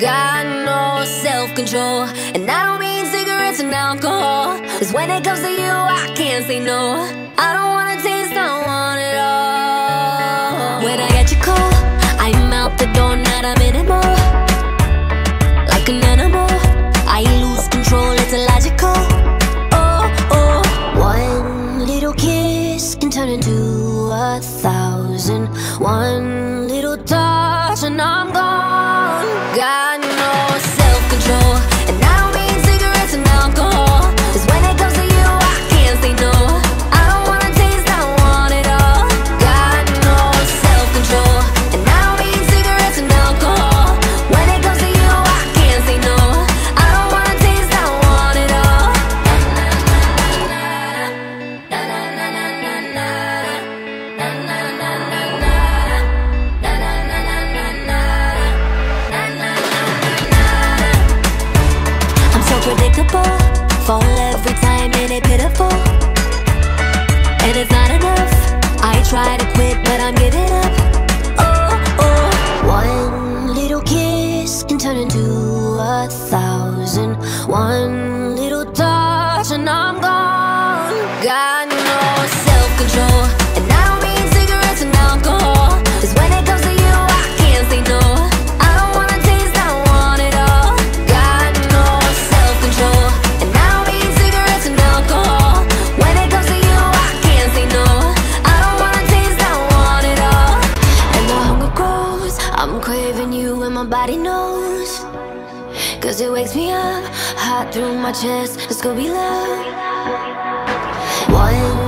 got no self-control, and I don't mean cigarettes and alcohol. 'Cause when it comes to you, I can't say no. I don't wanna taste, I don't want it all. When I get your call, I'm out the door, not a minute more. Like an animal, I lose control, it's illogical. Oh, oh. One little kiss can turn into 1,000. One little touch and I'm gone. Got no self-control, and I don't mean cigarettes and alcohol. 'Cause when it comes to you, I can't say no. I don't wanna taste, I want it all. Got no self-control, and I don't mean cigarettes and alcohol. When it comes to you, I can't say no. I don't wanna taste, I want it all. Na na na na na na na na na na na. Predictable, fall every time and it's pitiful. And it's not enough, I try to quit but I'm giving up. Oh, oh. One little kiss can turn into 1,000. One little touch and I'm gone. Got no self-control, and I don't mean cigarettes and alcohol. 'Cause when it comes to you, I can't say no. Nobody knows, 'cause it wakes me up, hot through my chest. It's gonna be love. One